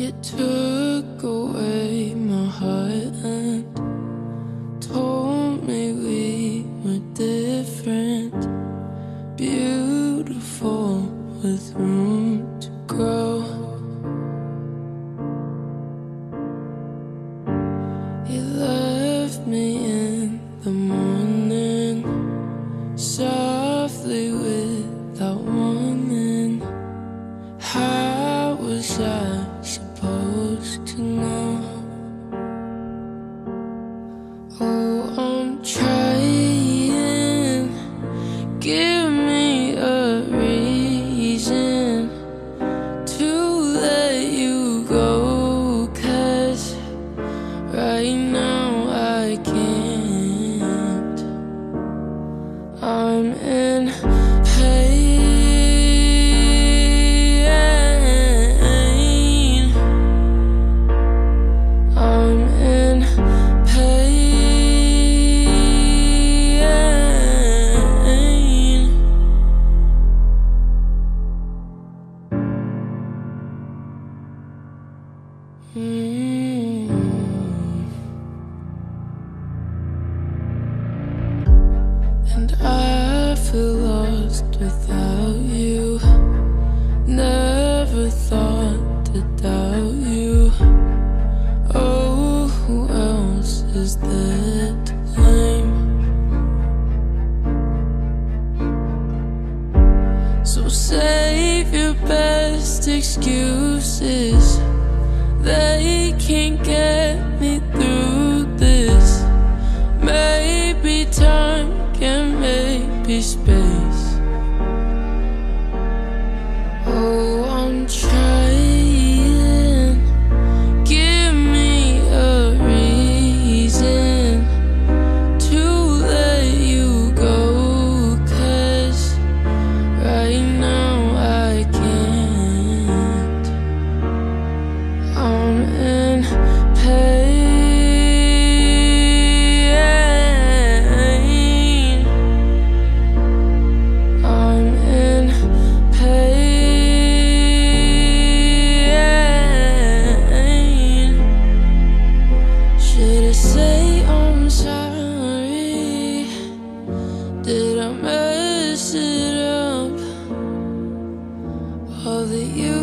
You took away my heart and told me we were different, beautiful with room to grow. You left me in the morning, softly without warning. How was I supposed to know? Oh, I'm trying. Give me a reason to let you go, 'cause right now I can't. I'm in pain. And I feel lost without you. Never thought to doubt you. Oh, who else is there to blame? So save your best excuses. They can't get me through this. Maybe time can make space. Oh, I'm trying. Give me a reason to let you go, 'cause right now I can't. I'm in pain. Did I mess it up? All that you